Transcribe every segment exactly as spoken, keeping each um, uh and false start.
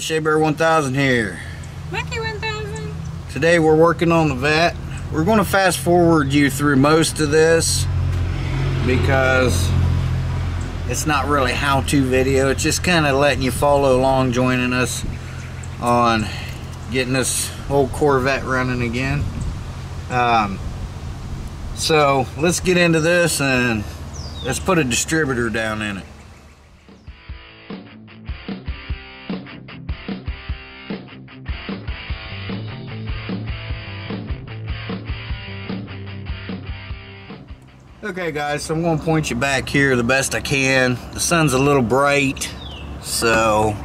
Shabear one thousand here. Mikey one thousand. Today we're working on the V A T. We're going to fast forward you through most of this because it's not really how-to video. It's just kind of letting you follow along, joining us on getting this old Corvette running again. Um, so let's get into this and let's put a distributor down in it. Okay guys, so I'm going to point you back here the best I can. The sun's a little bright, so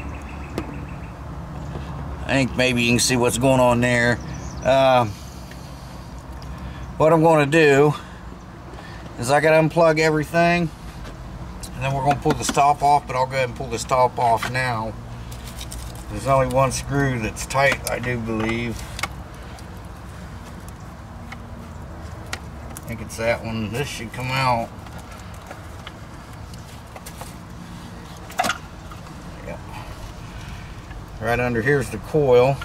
I think maybe you can see what's going on there. Uh, what I'm going to do is I got to unplug everything, and then we're going to pull this top off, but I'll go ahead and pull this top off now. There's only one screw that's tight, I do believe. I think it's that one. This should come out. Yep. Right under here's the coil.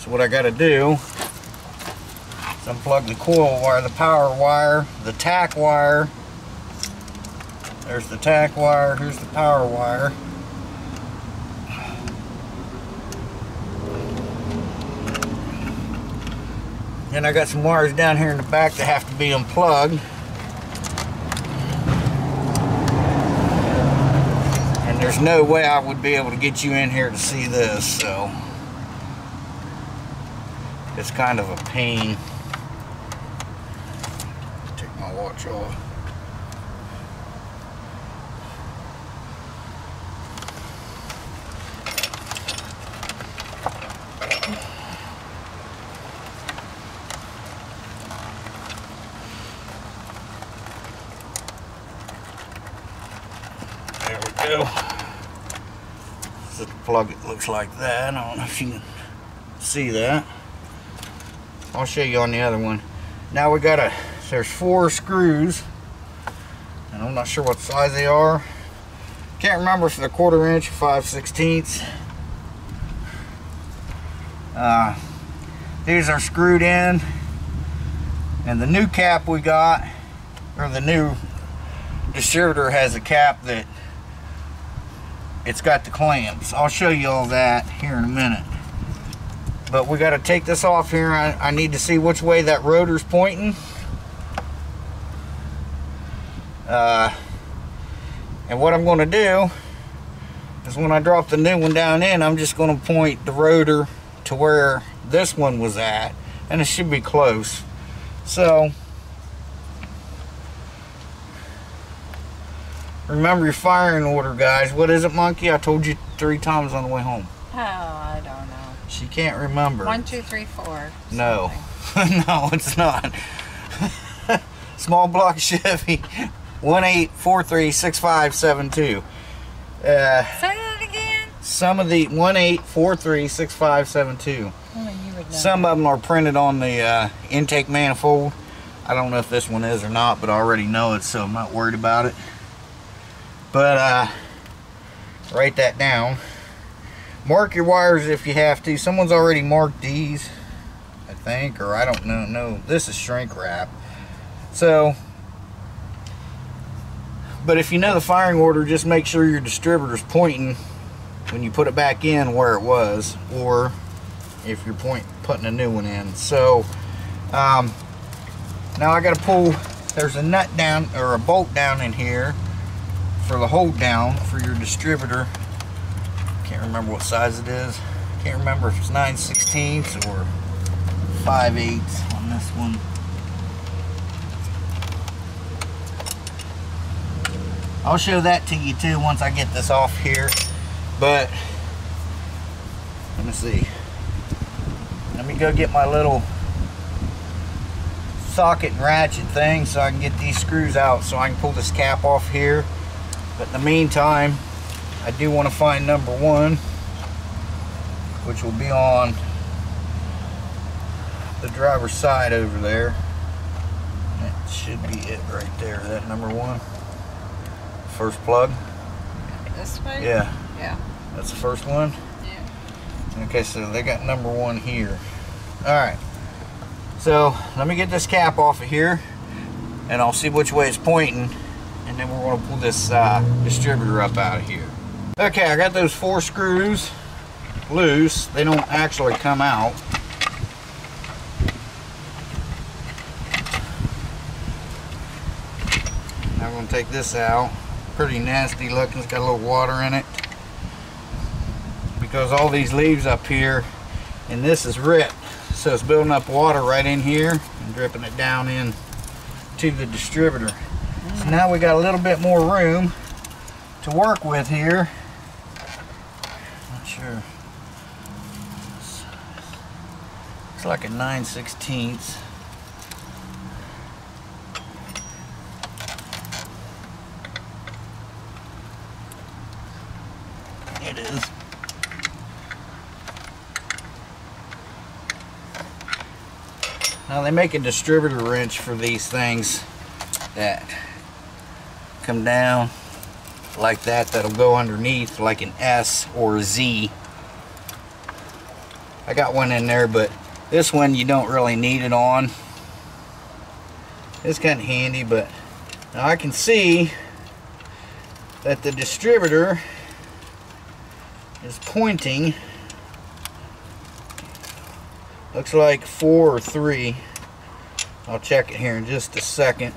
So what I got to do is unplug the coil wire, the power wire, the tack wire. There's the tack wire. Here's the power wire. And I got some wires down here in the back that have to be unplugged. And there's no way I would be able to get you in here to see this, so it's kind of a pain. Take my watch off. The plug, it looks like that. I don't know if you can see that. I'll show you on the other one. Now we got a, there's four screws, and I'm not sure what size they are. Can't remember if they're quarter inch or five sixteenths. Uh, these are screwed in, and the new cap we got, or the new distributor has a cap that it's got the clamps. I'll show you all that here in a minute. But we got to take this off here. I, I need to see which way that rotor's pointing. Uh, and what I'm going to do is when I drop the new one down in, I'm just going to point the rotor to where this one was at. And it should be close. So remember your firing order, guys. What is it, Monkey? I told you three times on the way home. Oh, I don't know. She can't remember. One, two, three, four. No. No, it's not. Small block Chevy. One, eight, four, three, six, five, seven, two. Uh, Say that again. Some of the one, eight, four, three, six, five, seven, two. Oh, you would know. Some of them are printed on the uh, intake manifold. I don't know if this one is or not, but I already know it, so I'm not worried about it. But uh, write that down. Mark your wires if you have to. Someone's already marked these, I think, or I don't know. No, this is shrink wrap. So, but if you know the firing order, just make sure your distributor's pointing when you put it back in where it was, or if you're point putting a new one in. So um, now I got to pull. There's a nut down or a bolt down in here for the hold down for your distributor. Can't remember what size it is. Can't remember if it's nine sixteenths or five eighths on this one. I'll show that to you too once I get this off here. But let me see. Let me go get my little socket and ratchet thing so I can get these screws out so I can pull this cap off here. But in the meantime, I do want to find number one, which will be on the driver's side over there. That should be it right there, that number one. First plug. This way? Yeah. Yeah. That's the first one? Yeah. Okay, so they got number one here. Alright, so let me get this cap off of here and I'll see which way it's pointing, and then we're going to pull this uh, distributor up out of here. Okay, I got those four screws loose. They don't actually come out. Now I'm going to take this out. Pretty nasty looking. It's got a little water in it. Because all these leaves up here, and this is ripped, so it's building up water right in here and dripping it down in to the distributor. So now we got a little bit more room to work with here. Not sure. It's like a nine sixteenths. It is. Now they make a distributor wrench for these things that come down like that, that'll go underneath like an S or a Z. I got one in there, but this one you don't really need it on. It's kind of handy, but now I can see that the distributor is pointing, looks like four or three. I'll check it here in just a second.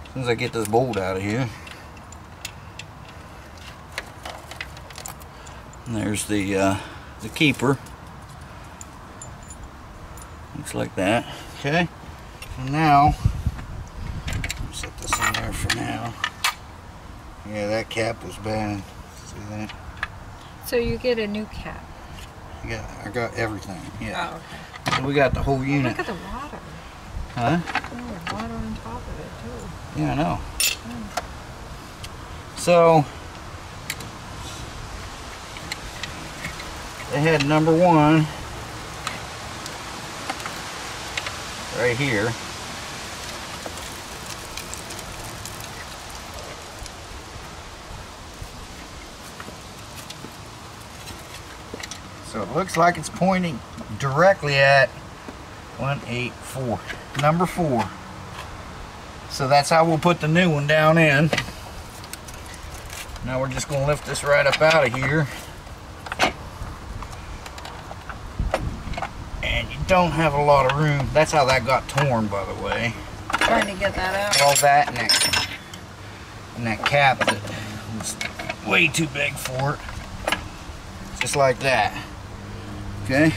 As soon as I get this bolt out of here. And there's the uh, the keeper. Looks like that. Okay. And now, set this in there for now. Yeah, that cap was bad. See that? So you get a new cap. Yeah, I got everything. Yeah. Oh, okay. So we got the whole unit. Oh, look at the water. Huh? Oh, water on top of it too. Yeah, I know. Oh. So they had number one right here. So it looks like it's pointing directly at one eight four, number four. So that's how we'll put the new one down in. Now we're just going to lift this right up out of here. And you don't have a lot of room. That's how that got torn, by the way. Trying to get that out. All that and that, and that cap that was way too big for it. Just like that. Okay?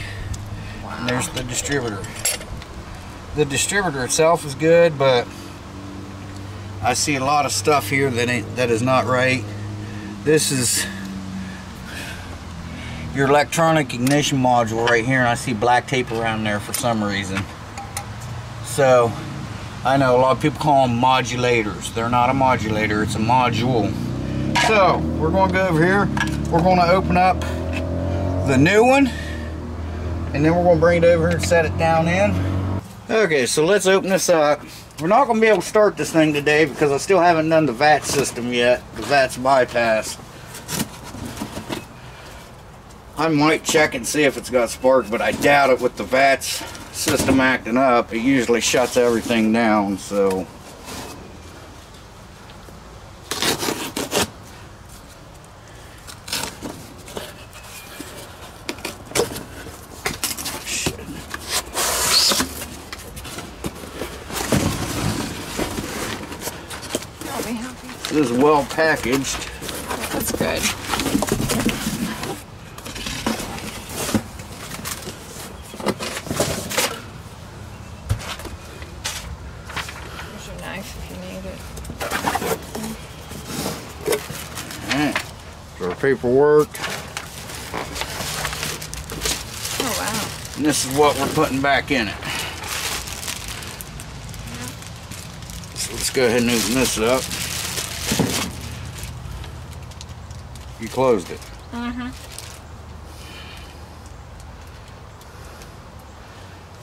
Wow. And there's the distributor. The distributor itself is good, but I see a lot of stuff here that ain't, that is not right. This is your electronic ignition module right here, and I see black tape around there for some reason. So I know a lot of people call them modulators. They're not a modulator, it's a module. So we're going to go over here, we're going to open up the new one, and then we're going to bring it over and set it down in. Okay, so let's open this up. We're not going to be able to start this thing today because I still haven't done the V A T S system yet, the V A T S bypass. I might check and see if it's got spark, but I doubt it with the V A T S system acting up. It usually shuts everything down, so. This is well packaged. That's good. Here's your knife if you need it. Alright. For paperwork. Oh wow. And this is what we're putting back in it. Yeah. So let's go ahead and open this up. You closed it. Mm-hmm.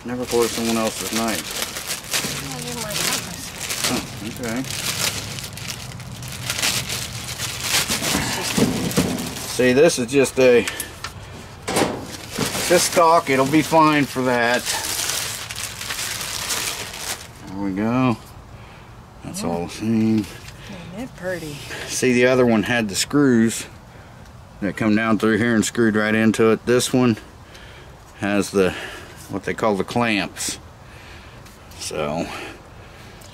Never close someone else's knife. I didn't like that myself. Oh, okay. See, this is just a this stock, it'll be fine for that. There we go. That's yeah. all seen. Isn't it pretty? See, the other one had the screws that come down through here and screwed right into it. This one has the what they call the clamps. So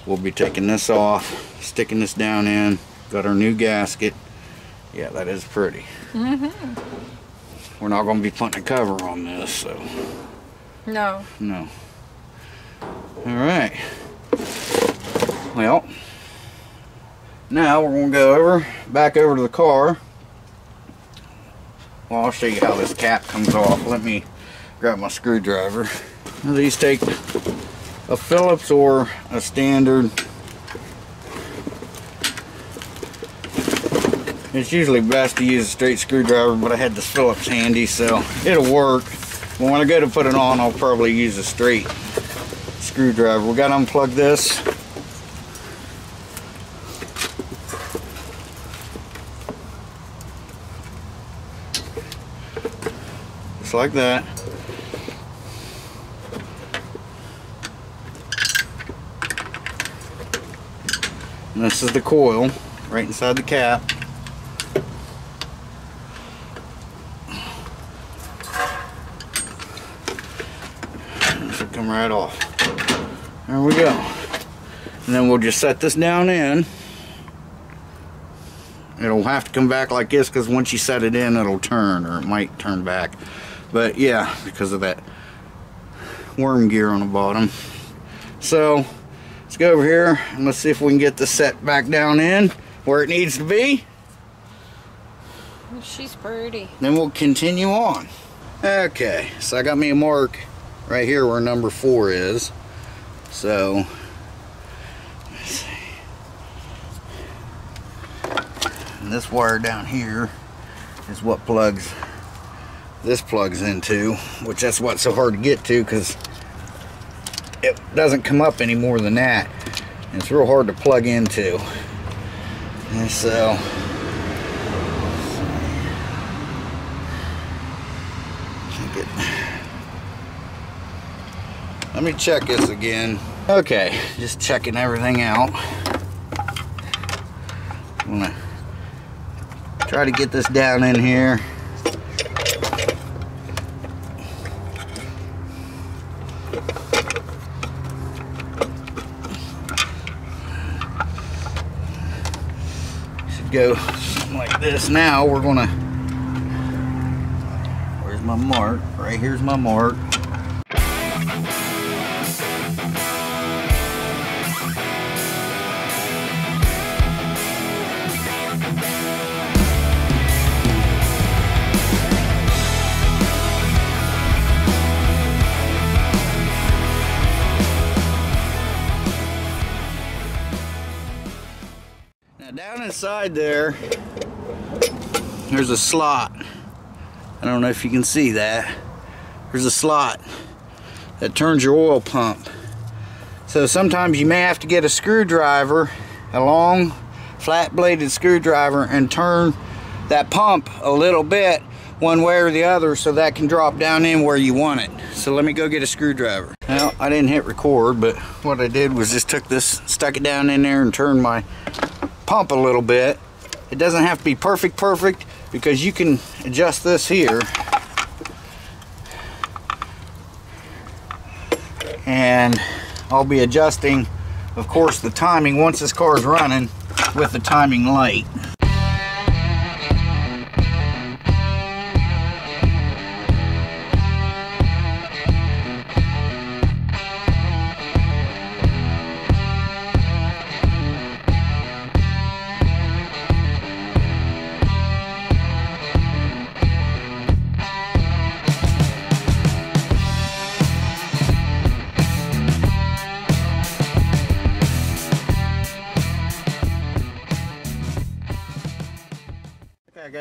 we'll be taking this off, sticking this down in. Got our new gasket. Yeah, that is pretty. Mm-hmm. We're not going to be putting a cover on this, so. No. No. Alright. Well, now we're going to go over, back over to the car. Well, I'll show you how this cap comes off. Let me grab my screwdriver. Now these take a Phillips or a standard. It's usually best to use a straight screwdriver, but I had this Phillips handy, so it'll work. But when I go to put it on, I'll probably use a straight screwdriver. We gotta unplug this. Just like that. And this is the coil right inside the cap. Right off. There we go. And then we'll just set this down in. It'll have to come back like this because once you set it in, it'll turn, or it might turn back. But yeah, because of that worm gear on the bottom. So let's go over here and let's see if we can get this set back down in where it needs to be. She's pretty. Then we'll continue on. Okay, so I got me a mark right here where number four is. So let's see. And this wire down here is what plugs this plugs into, which that's what's so hard to get to because it doesn't come up any more than that. And it's real hard to plug into. And so let me check this again. Okay, just checking everything out. I'm gonna try to get this down in here. Should go something like this. Now we're gonna, where's my mark? Right here's my mark. Down inside there, there's a slot. I don't know if you can see that. There's a slot that turns your oil pump. So sometimes you may have to get a screwdriver, a long flat-bladed screwdriver, and turn that pump a little bit one way or the other so that can drop down in where you want it. So let me go get a screwdriver. Well, I didn't hit record, but what I did was just took this, stuck it down in there, and turned my pump a little bit. It doesn't have to be perfect perfect because you can adjust this here and I'll be adjusting, of course, the timing once this car is running with the timing light.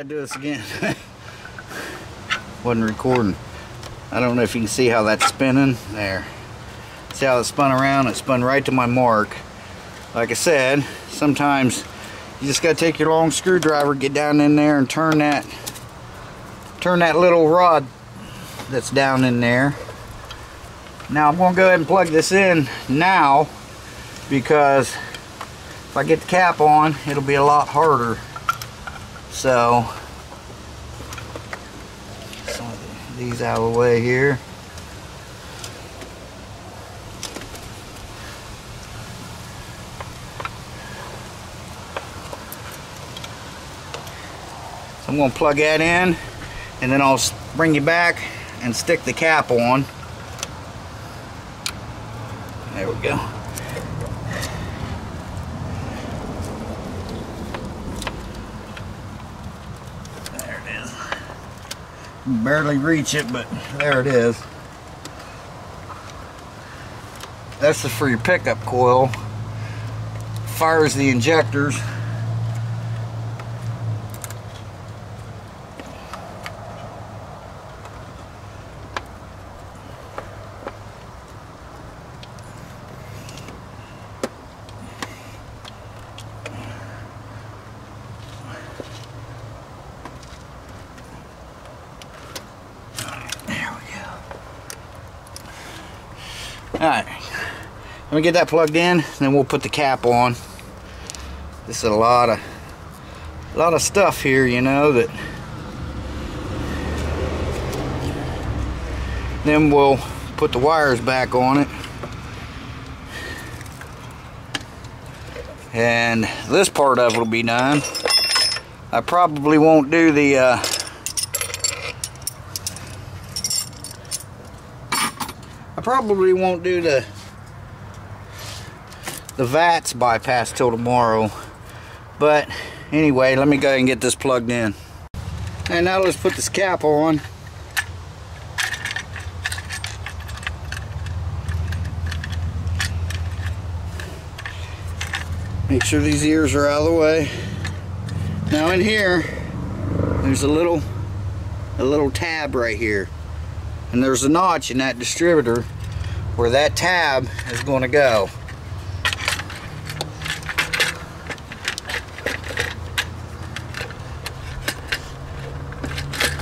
Do this again. Wasn't recording. I don't know if you can see how that's spinning there. See how it spun around? It spun right to my mark. Like I said, sometimes you just gotta take your long screwdriver, get down in there and turn that turn that little rod that's down in there. Now I'm going to go ahead and plug this in now, because if I get the cap on, it'll be a lot harder. So, some of these out of the way here. So I'm going to plug that in, and then I'll bring you back and stick the cap on. There we go. There it is. Barely reach it, but there it is. That's the free pickup coil. Fires the injectors. Alright, let me get that plugged in, and then we'll put the cap on. This is a lot of a lot of stuff here, you know, that then we'll put the wires back on it. And this part of it will be done. I probably won't do the uh, I probably won't do the the VATS bypass till tomorrow, but anyway, let me go ahead and get this plugged in. And now let's put this cap on. Make sure these ears are out of the way. Now in here, there's a little a little tab right here. And there's a notch in that distributor where that tab is going to go.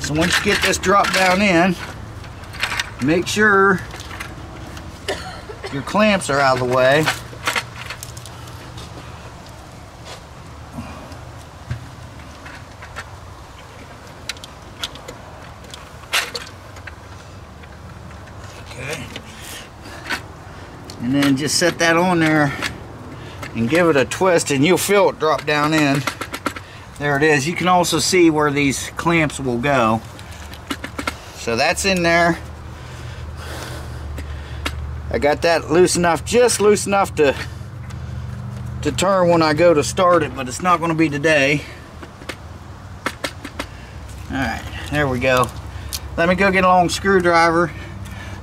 So once you get this drop down in, make sure your clamps are out of the way. And then just set that on there and give it a twist, and you'll feel it drop down in. There it is. You can also see where these clamps will go. So that's in there. I got that loose enough, just loose enough to to turn when I go to start it, but it's not going to be today. Alright, there we go. Let me go get a long screwdriver.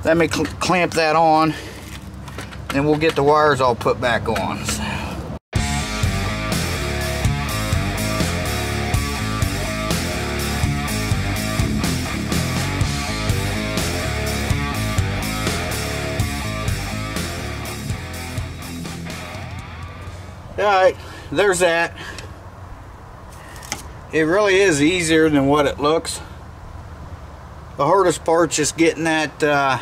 Let me cl- clamp that on. And we'll get the wires all put back on. So. Alright, there's that. It really is easier than what it looks. The hardest part is just getting that uh,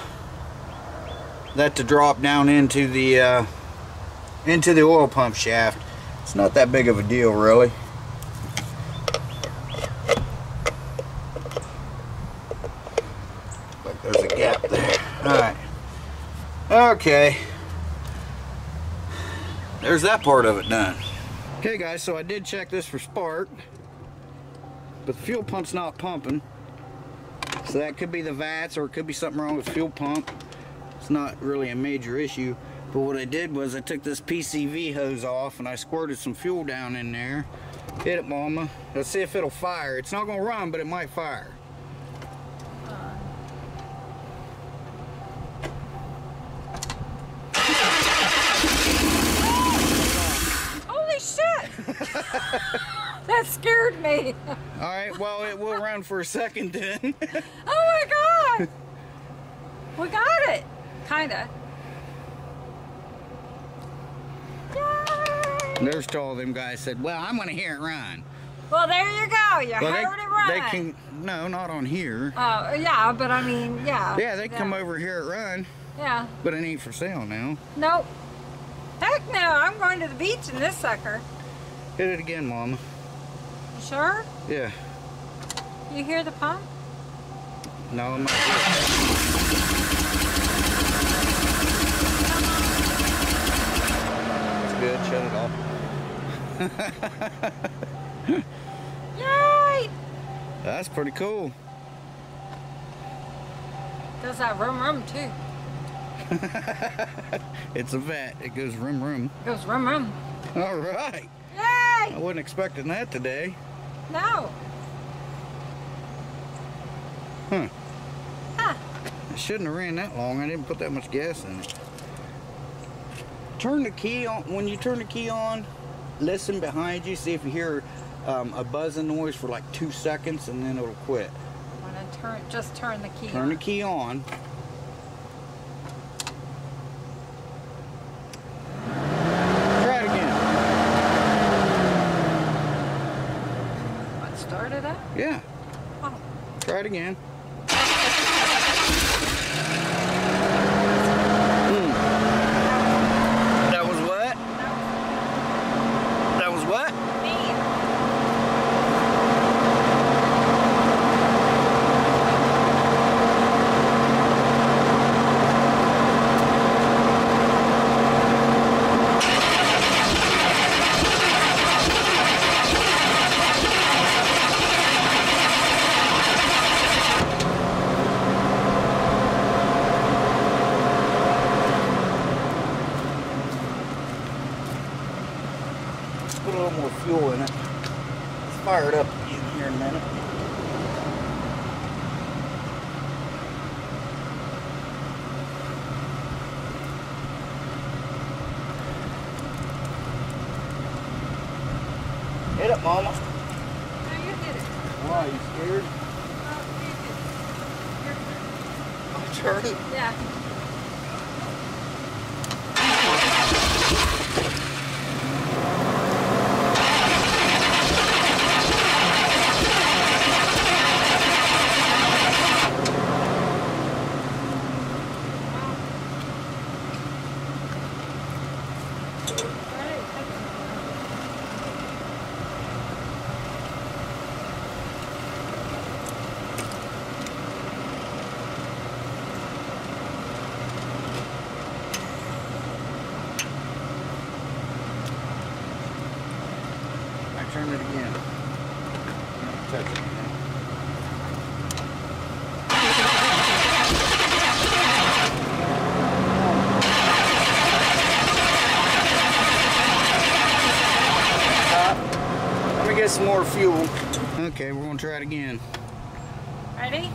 that to drop down into the uh, into the oil pump shaft. It's not that big of a deal, really. Looks like there's a gap there. Alright. Okay. There's that part of it done. Okay guys, so I did check this for spark, but the fuel pump's not pumping. So that could be the VATS, or it could be something wrong with the fuel pump. It's not really a major issue, but what I did was I took this P C V hose off and I squirted some fuel down in there. Hit it, mama. Let's see if it'll fire. It's not gonna run, but it might fire. Holy shit! That scared me. Alright, well, it will run for a second then. Oh my god! We got it! Kinda. Yay! There's all them guys said, well, I'm gonna hear it run. Well, there you go. You well, heard they, it right. They can, no, not on here. Oh, yeah, but I mean, yeah. Yeah, they yeah. come over here at Run. Yeah. But it ain't for sale now. Nope. Heck no, I'm going to the beach in this sucker. Hit it again, Mama. You sure? Yeah. You hear the pump? No, I'm not That's good, shut it off. Yay! That's pretty cool. Does that rum rum too? It's a vat. It goes rum rum. It goes rum rum. All right. Yay! I wasn't expecting that today. No. Huh. Ah. I shouldn't have ran that long. I didn't put that much gas in it. Turn the key on. When you turn the key on, listen behind you. See if you hear um, a buzzing noise for like two seconds, and then it'll quit. When I turn, just turn the key. Turn the key on. Try it again. What started it? Yeah. Oh. Try it again. Put a little more fuel in it. Let's fire it up again here in a minute. Hit it, Mama. No, you hit it. Why, are you scared? Oh, you hit it. Your turn. Your turn? Yeah. Turn it again. Touch it. Uh, let me get some more fuel. Okay, we're gonna try it again. Ready?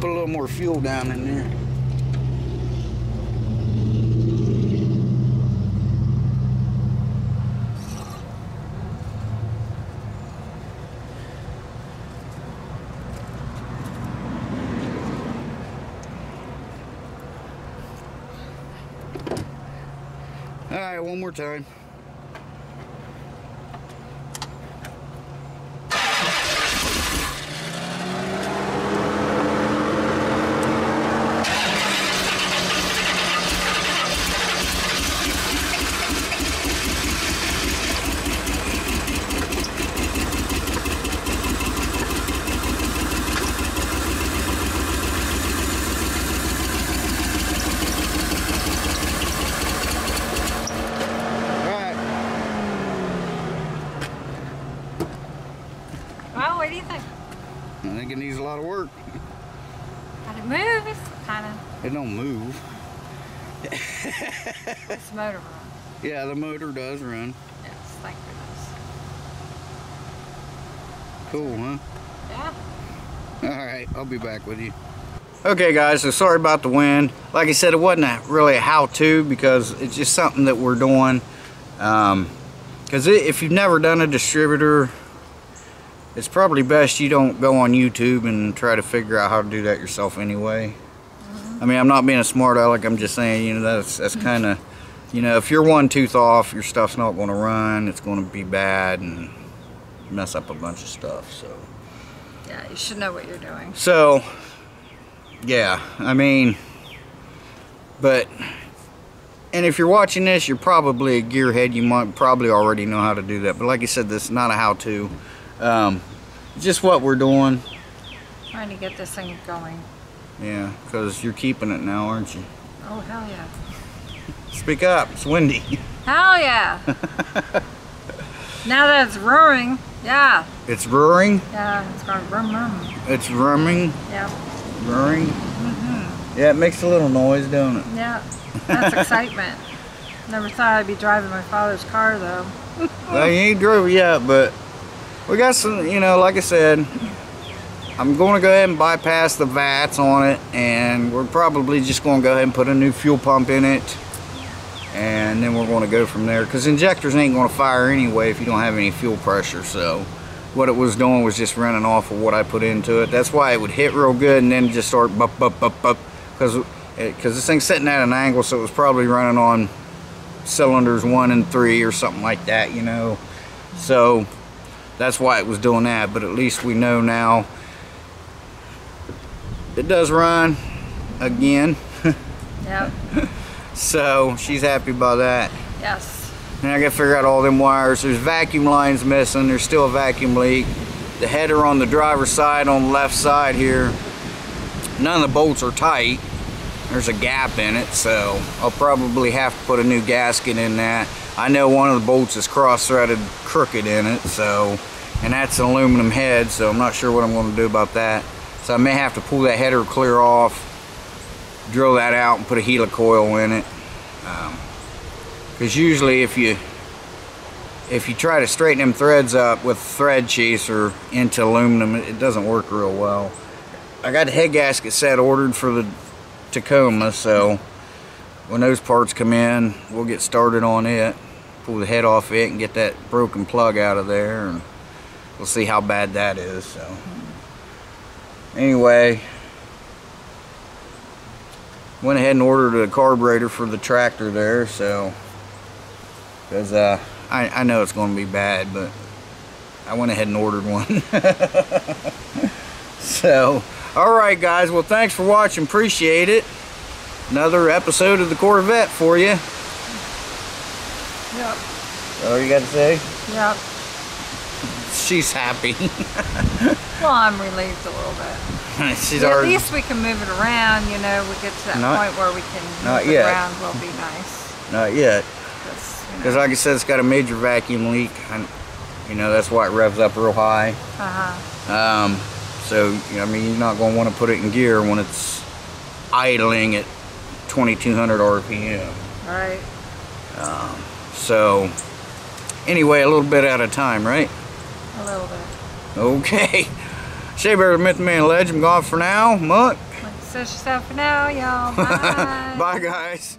Put a little more fuel down in there. All right, one more time. I think it needs a lot of work. But it moves, kind of. It don't move. This motor run. Yeah, the motor does run. Yes, thank goodness. Cool, huh? Yeah. All right, I'll be back with you. Okay, guys, so sorry about the wind. Like I said, it wasn't a, really a how-to because it's just something that we're doing. Um, because if you've never done a distributor, it's probably best you don't go on YouTube and try to figure out how to do that yourself anyway. I mean, I'm not being a smart aleck, I'm just saying, you know, that's that's kind of, you know, if you're one tooth off, your stuff's not going to run, it's going to be bad and mess up a bunch of stuff, so. Yeah, you should know what you're doing. So, yeah, I mean, but, and if you're watching this, you're probably a gearhead, you might probably already know how to do that, but like I said, this is not a how-to, um, just what we're doing. Trying to get this thing going. Yeah, because you're keeping it now, aren't you? Oh, hell yeah. Speak up, it's windy. Hell yeah. Now that it's roaring, yeah. It's roaring? Yeah, it's going rum rum. It's rumming? Yeah. Roaring? Mm-hmm. Yeah, it makes a little noise, don't it? Yeah, that's excitement. Never thought I'd be driving my father's car, though. Well, you ain't drove it yet, but we got some, you know, like I said, I'm going to go ahead and bypass the V A T S on it, and we're probably just going to go ahead and put a new fuel pump in it, and then we're going to go from there, because injectors ain't going to fire anyway if you don't have any fuel pressure. So what it was doing was just running off of what I put into it. That's why it would hit real good and then just start bup bup bup bup, because because this thing's sitting at an angle, so it was probably running on cylinders one and three or something like that, you know. So that's why it was doing that, but at least we know now. It does run again. Yep. So she's happy about that. Yes. Now I gotta figure out all them wires. There's vacuum lines missing. There's still a vacuum leak. The header on the driver's side, on the left side here, none of the bolts are tight. There's a gap in it, so I'll probably have to put a new gasket in that. I know one of the bolts is cross-threaded crooked in it, so, and that's an aluminum head, so I'm not sure what I'm gonna do about that. So I may have to pull that header clear off, drill that out, and put a helicoil in it. Because um, usually if you if you try to straighten them threads up with thread chaser into aluminum, it doesn't work real well. I got the head gasket set ordered for the Tacoma, so when those parts come in, we'll get started on it, pull the head off it, and get that broken plug out of there, and we'll see how bad that is. So. Anyway, went ahead and ordered a carburetor for the tractor there, so, because uh, I, I know it's going to be bad, but I went ahead and ordered one. So, alright guys, well thanks for watching, appreciate it. Another episode of the Corvette for you. Yep. That's all you got to say? Yep. She's happy. Well, I'm relieved a little bit. She's already, at least we can move it around, you know, we get to that not, point where we can move not it yet. around will be nice. Not yet. Because, you know, like I said, it's got a major vacuum leak. And, you know, that's why it revs up real high. Uh-huh. Um, so, I mean, you're not going to want to put it in gear when it's idling at twenty-two hundred R P M. Right. Um, so, anyway, a little bit at a time, right? A little bit. Okay. Shabear, Myth, Man, Legend. I'm gone for now. Muck. Like I said, she's out for now, y'all. Bye. Bye, guys.